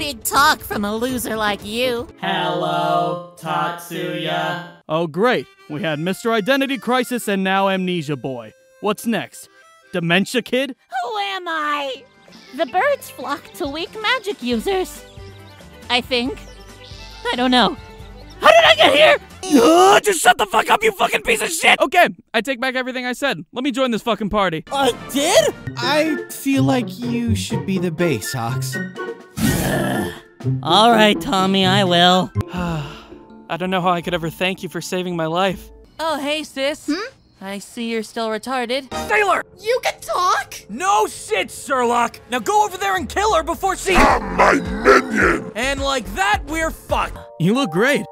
big talk from a loser like you. Hello, Tatsuya. Oh great, we had Mr. Identity Crisis and now Amnesia Boy. What's next? Dementia Kid? Who am I? The birds flock to weak magic users. I think. I don't know. How did I get here? Just shut the fuck up, you fucking piece of shit! Okay, I take back everything I said. Let me join this fucking party. I did? I feel like you should be the bass, Ox. All right, Tommy, I will. I don't know how I could ever thank you for saving my life. Oh, hey, sis. Hmm? I see you're still retarded. Taylor! You can talk? No shit, Sherlock! Now go over there and kill her before she— I'm my minion! And like that, we're fucked. You look great.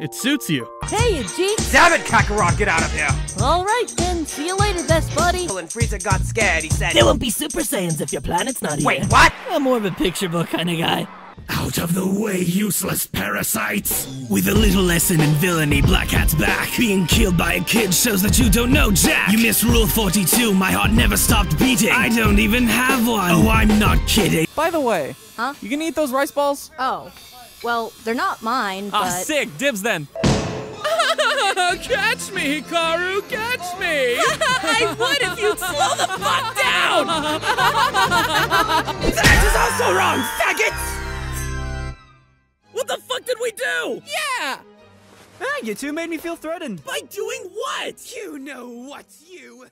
It suits you. Hey, you G. Damn it, Kakarot, get out of here! Alright then, see you later, best buddy. When Freeza got scared, he said— There won't be Super Saiyans if your planet's not here. Wait, what? I'm more of a picture book kind of guy. Out of the way, useless parasites! With a little lesson in villainy, Black Cat's back. Being killed by a kid shows that you don't know Jack. You missed Rule 42, my heart never stopped beating. I don't even have one. Oh, I'm not kidding. By the way, huh? You gonna eat those rice balls? Oh. Well, they're not mine, but... Ah, sick! Dibs then! Catch me, Hikaru! Catch me! I would if you'd slow the fuck down! That is also wrong, faggots! What the fuck did we do? Yeah! Ah, you two made me feel threatened. By doing what? You know what, you...